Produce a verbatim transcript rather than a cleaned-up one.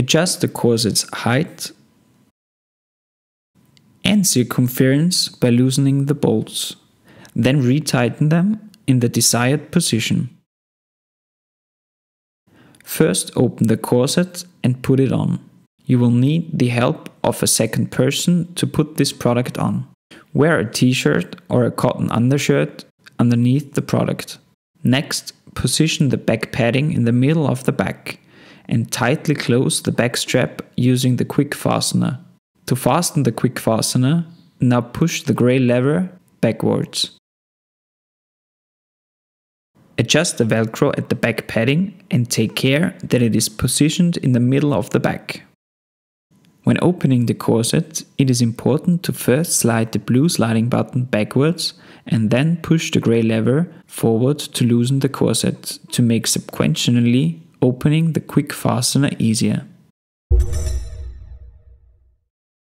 Adjust the corset's height and circumference by loosening the bolts. Then retighten them in the desired position. First open the corset and put it on. You will need the help of a second person to put this product on. Wear a t-shirt or a cotton undershirt underneath the product. Next, position the back padding in the middle of the back and tightly close the back strap using the quick fastener. To fasten the quick fastener, now push the gray lever backwards. Adjust the Velcro at the back padding and take care that it is positioned in the middle of the back. When opening the corset, it is important to first slide the blue sliding button backwards and then push the gray lever forward to loosen the corset, to make subsequently opening the quick fastener easier.